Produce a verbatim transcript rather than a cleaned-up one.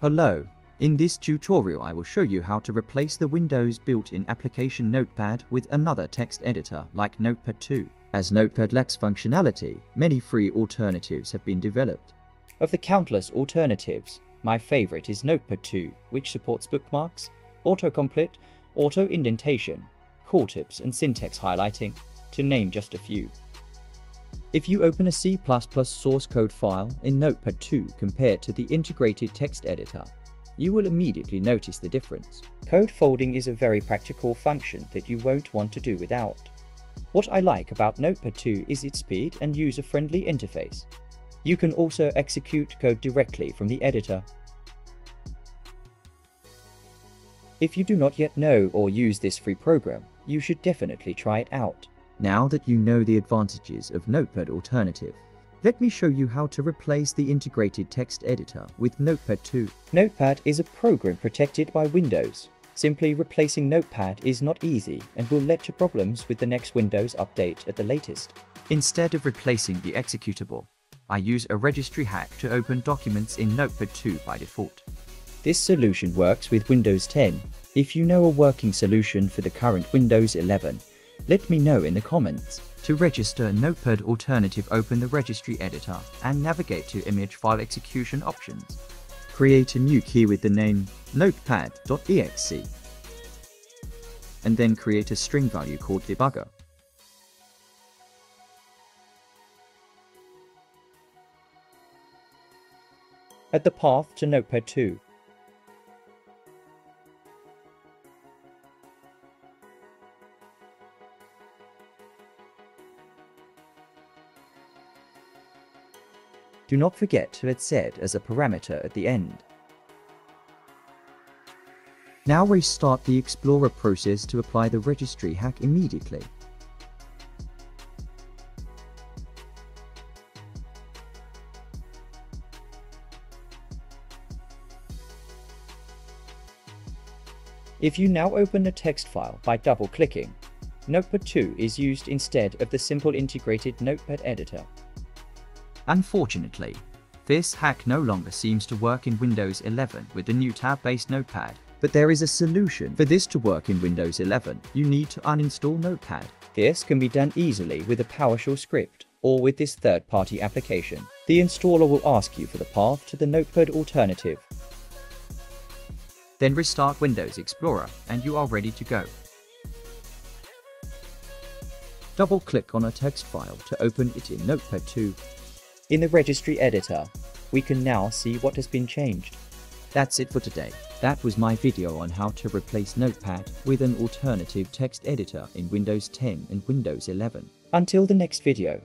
Hello, in this tutorial I will show you how to replace the Windows built-in application Notepad with another text editor like Notepad two. As Notepad lacks functionality, many free alternatives have been developed. Of the countless alternatives, my favorite is Notepad two, which supports bookmarks, autocomplete, auto-indentation, call tips and syntax highlighting, to name just a few. If you open a C plus plus source code file in Notepad two compared to the integrated text editor, you will immediately notice the difference. Code folding is a very practical function that you won't want to do without. What I like about Notepad two is its speed and user-friendly interface. You can also execute code directly from the editor. If you do not yet know or use this free program, you should definitely try it out. Now that you know the advantages of Notepad alternative, let me show you how to replace the integrated text editor with Notepad two. Notepad is a program protected by Windows. Simply replacing Notepad is not easy and will lead to problems with the next Windows update at the latest. Instead of replacing the executable, I use a registry hack to open documents in Notepad two by default. This solution works with Windows ten. If you know a working solution for the current Windows eleven, let me know in the comments. To register Notepad alternative, open the registry editor and navigate to image file execution options. Create a new key with the name notepad dot E X E and then create a string value called debugger. Add the path to Notepad two. Do not forget to add Z as a parameter at the end. Now restart the Explorer process to apply the registry hack immediately. If you now open a text file by double-clicking, Notepad two is used instead of the simple integrated Notepad editor. Unfortunately, this hack no longer seems to work in Windows eleven with the new tab-based Notepad. But there is a solution for this to work in Windows eleven. You need to uninstall Notepad. This can be done easily with a PowerShell script or with this third-party application. The installer will ask you for the path to the Notepad alternative. Then restart Windows Explorer and you are ready to go. Double-click on a text file to open it in Notepad two. In the registry editor, we can now see what has been changed. That's it for today. That was my video on how to replace Notepad with an alternative text editor in Windows ten and Windows eleven. Until the next video.